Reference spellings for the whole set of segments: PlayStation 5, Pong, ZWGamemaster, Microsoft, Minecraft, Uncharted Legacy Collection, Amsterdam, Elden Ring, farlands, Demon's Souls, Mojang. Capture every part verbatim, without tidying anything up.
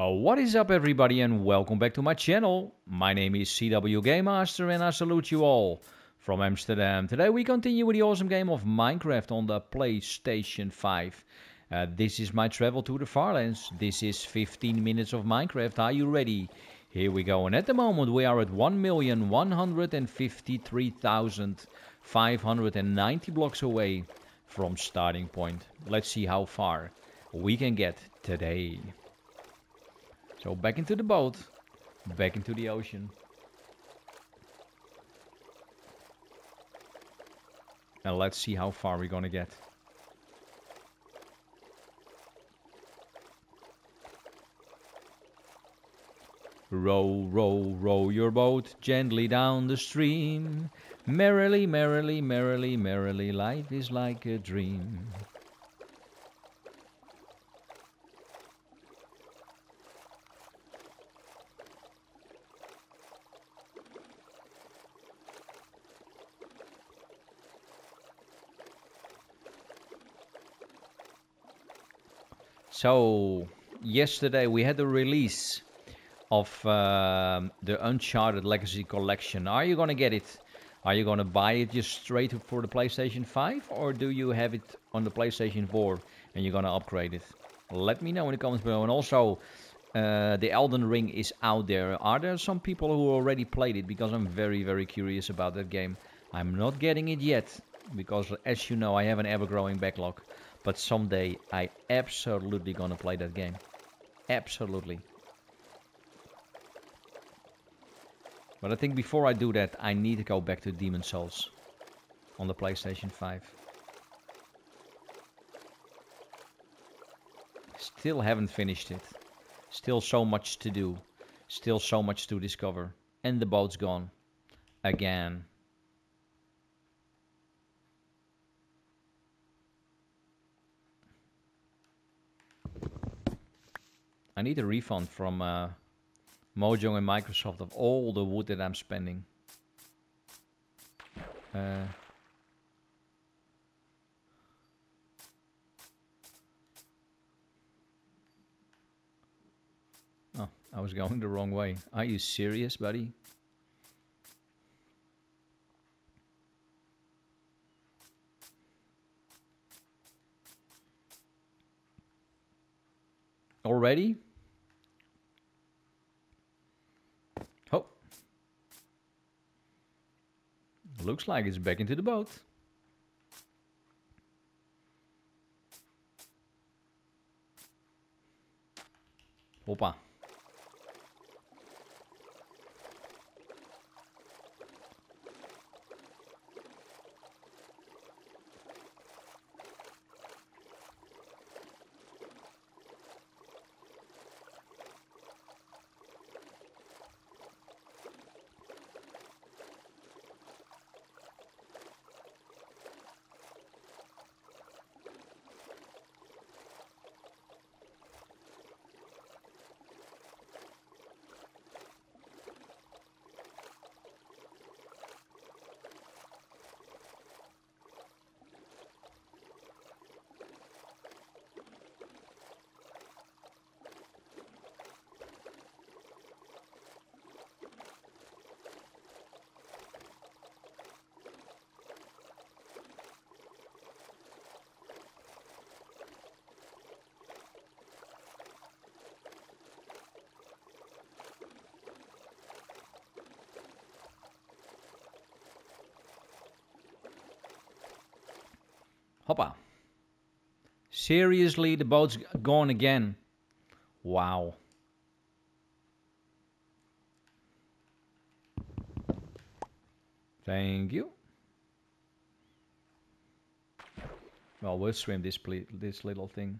Uh, what is up everybody and welcome back to my channel. My name is ZWGamemaster and I salute you all from Amsterdam. Today we continue with the awesome game of Minecraft on the PlayStation five. Uh, this is my travel to the Far Lands. This is fifteen minutes of Minecraft. Are you ready? Here we go. And at the moment we are at one million one hundred fifty-three thousand five hundred ninety blocks away from starting point. Let's see how far we can get today. So back into the boat, back into the ocean. And let's see how far we're gonna get. Row, row, row your boat gently down the stream. Merrily, merrily, merrily, merrily, life is like a dream. So, yesterday we had the release of uh, the Uncharted Legacy Collection. Are you going to get it? Are you going to buy it just straight for the PlayStation five? Or do you have it on the PlayStation four and you're going to upgrade it? Let me know in the comments below. And also, uh, the Elden Ring is out there. Are there some people who already played it? Because I'm very, very curious about that game. I'm not getting it yet. Because, as you know, I have an ever-growing backlog. But someday I absolutely gonna play that game. Absolutely. But I think before I do that, I need to go back to Demon's Souls on the PlayStation five. Still haven't finished it. Still so much to do. Still so much to discover. And the boat's gone. Again. I need a refund from uh, Mojang and Microsoft of all the wood that I'm spending. Uh, oh, I was going the wrong way. Are you serious, buddy? Already? Oh, looks like it's back into the boat. Hoppa. Hoppa. Seriously, the boat's gone again. Wow. Thank you. Well, we'll swim this this little thing.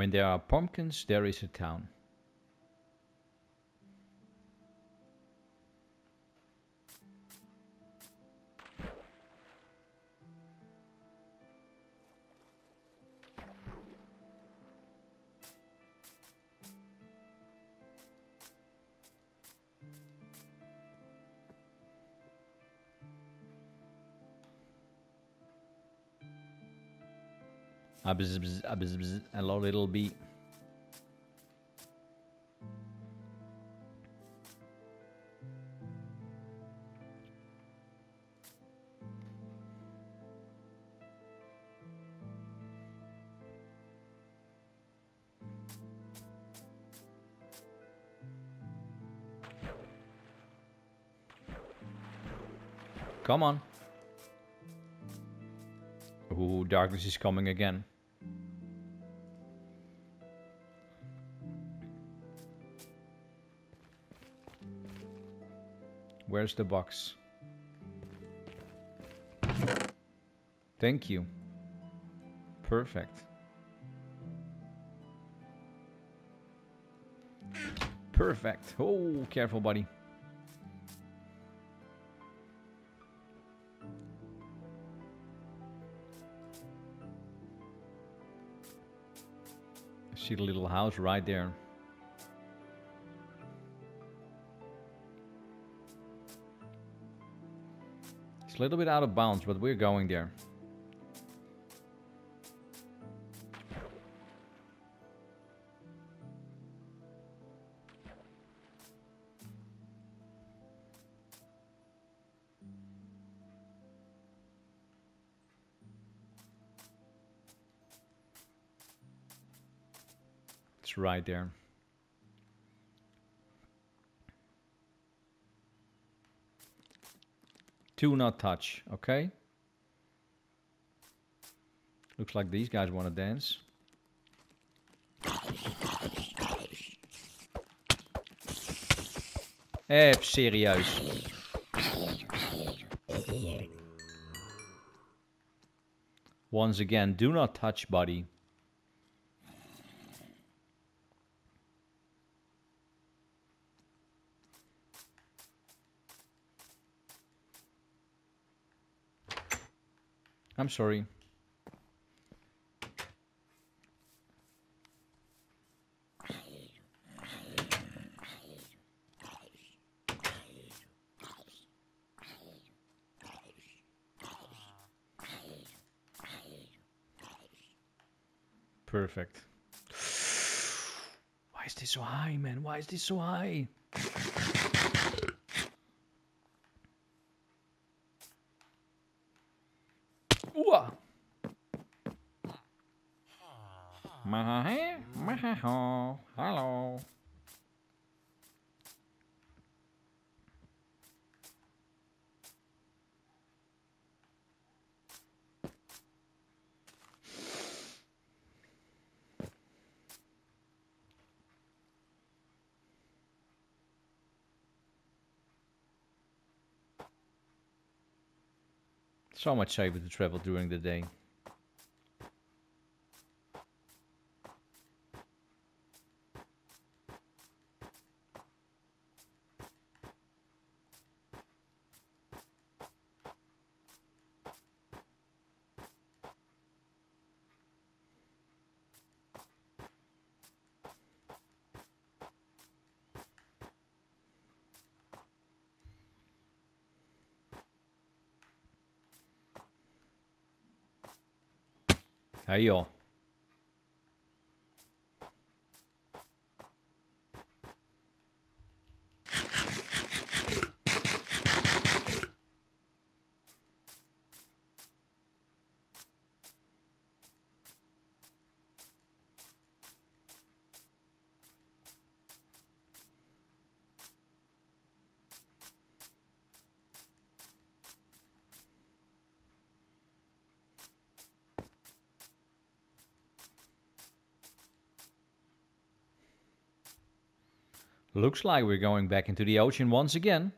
When there are pumpkins, there is a town. Hello, little bee. Come on. Ooh, darkness is coming again. Where's the box? Thank you. Perfect. Perfect. Oh, careful, buddy. I see the little house right there. A little bit out of bounds, but we're going there. It's right there. Do not touch, okay? Looks like these guys want to dance. Eh, serieus. Once again, do not touch, buddy. I'm sorry. Perfect. Why is this so high, man? Why is this so high? Hello. So much safer to travel during the day. Hey yo. Looks like we're going back into the ocean once again.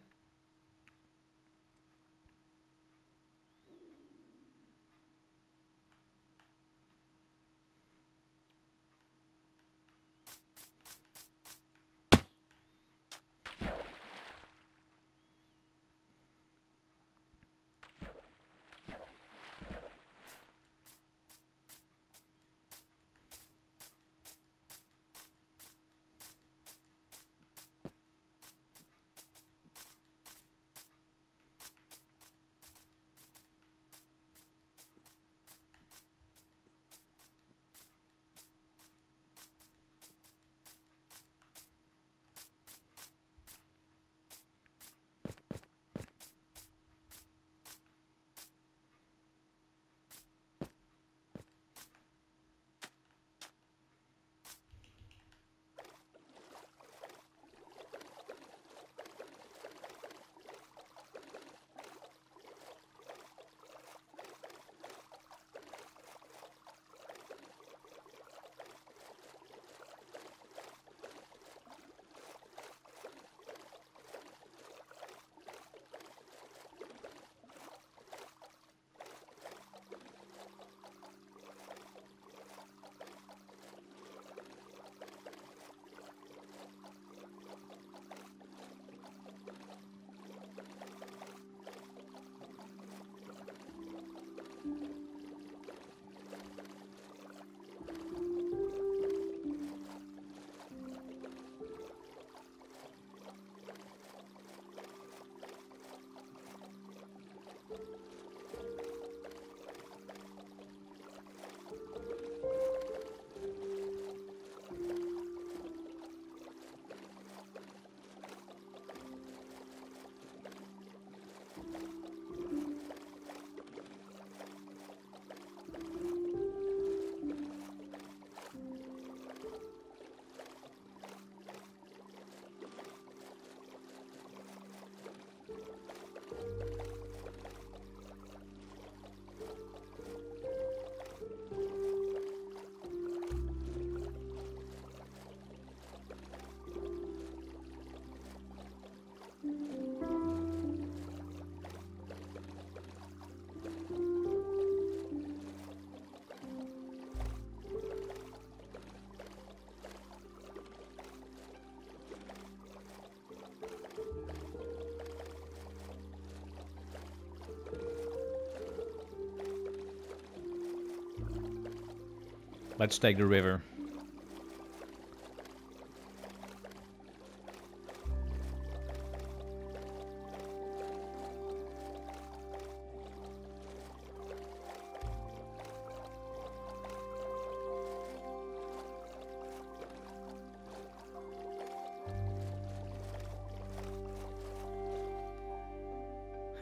Let's take the river.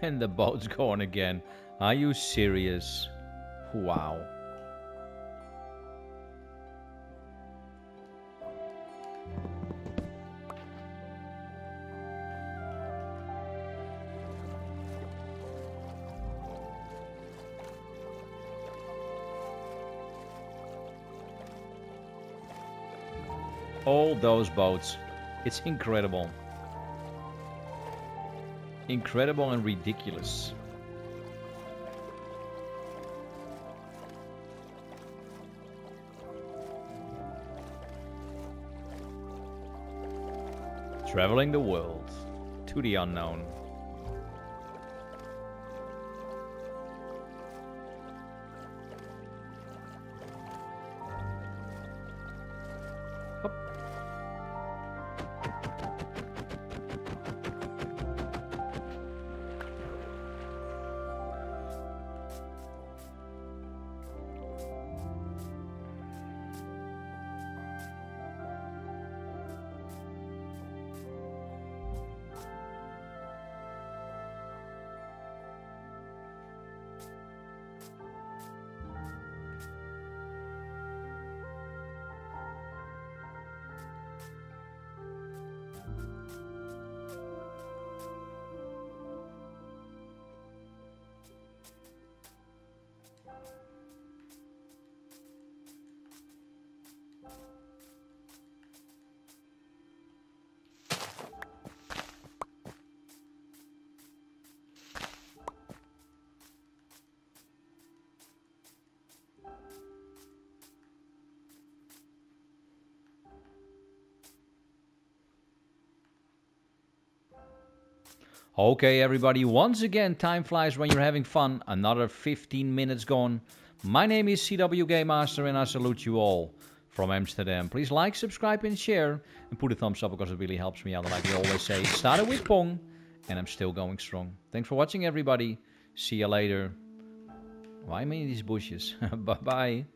And the boat's gone again. Are you serious? Wow. All those boats. It's incredible. Incredible and ridiculous. Traveling the world to the unknown. Okay everybody, once again, time flies when you're having fun. Another fifteen minutes gone. My name is ZWGamemaster and I salute you all from Amsterdam. Please like, subscribe and share. And put a thumbs up because it really helps me out. And like we always say, it started with Pong and I'm still going strong. Thanks for watching everybody. See you later. Why many of these bushes? Bye-bye.